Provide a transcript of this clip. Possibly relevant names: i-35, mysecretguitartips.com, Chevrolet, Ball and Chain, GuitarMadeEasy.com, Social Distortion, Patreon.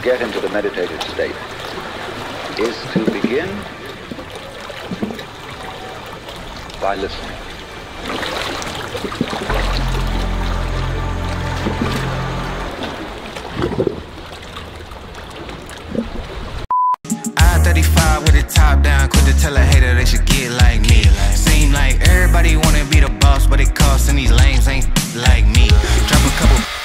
to get into the meditative state is to begin by listening. I-35 with the top down, quick to tell a hater they should get like me. Seem like everybody wanna be the boss, but it costs, and these lames ain't like me. Drop a couple